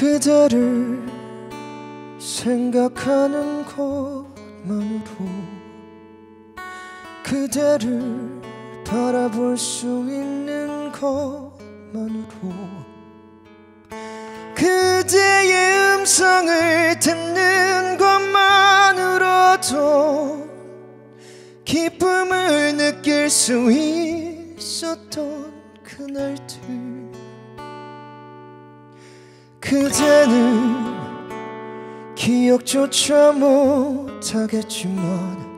그대를 생각하는 것만으로 그대를 바라볼 수 있는 것만으로 그대의 음성을 듣는 것만으로도 기쁨을 느낄 수 있었던 그날들 그대는 기억조차 못하겠지만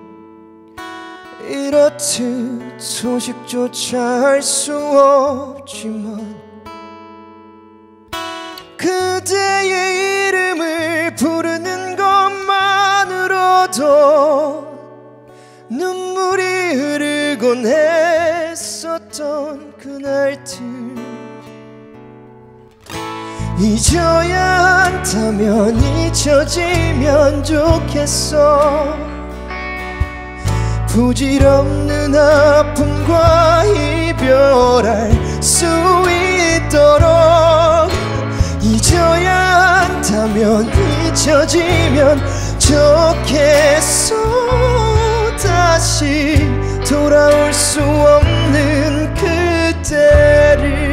이렇듯 소식조차 할 수 없지만 그대의 이름을 부르는 것만으로도 눈물이 흐르곤 했었던 그날들 잊어야 한다면 잊혀지면 좋겠어 부질없는 아픔과 이별할 수 있도록 잊어야 한다면 잊혀지면 좋겠어 다시 돌아올 수 없는 그대를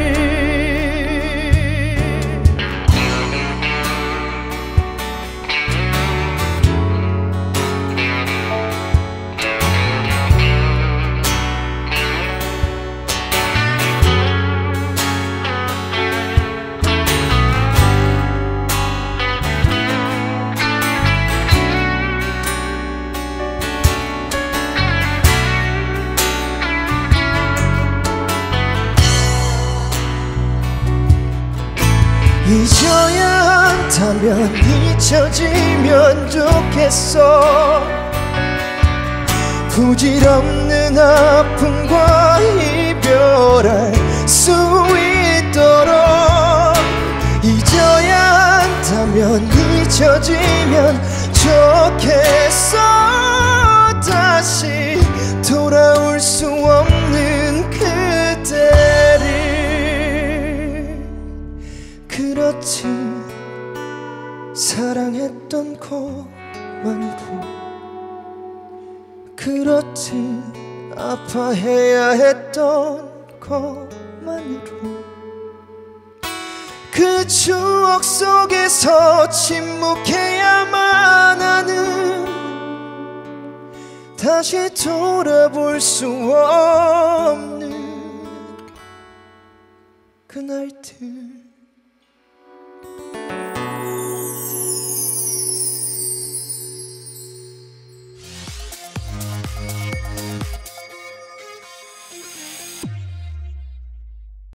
잊어야 한다면 잊혀지면 좋겠어 부질없는 아픔과 이별할 수 있도록 잊어야 한다면 잊혀지면 좋겠어 다시 돌아올 수 없는 그대를 그렇지 사랑했던 것만으로 그렇지 아파해야 했던 것만으로 그 추억 속에서 침묵해야만 하는 다시 돌아볼 수 없는 그날들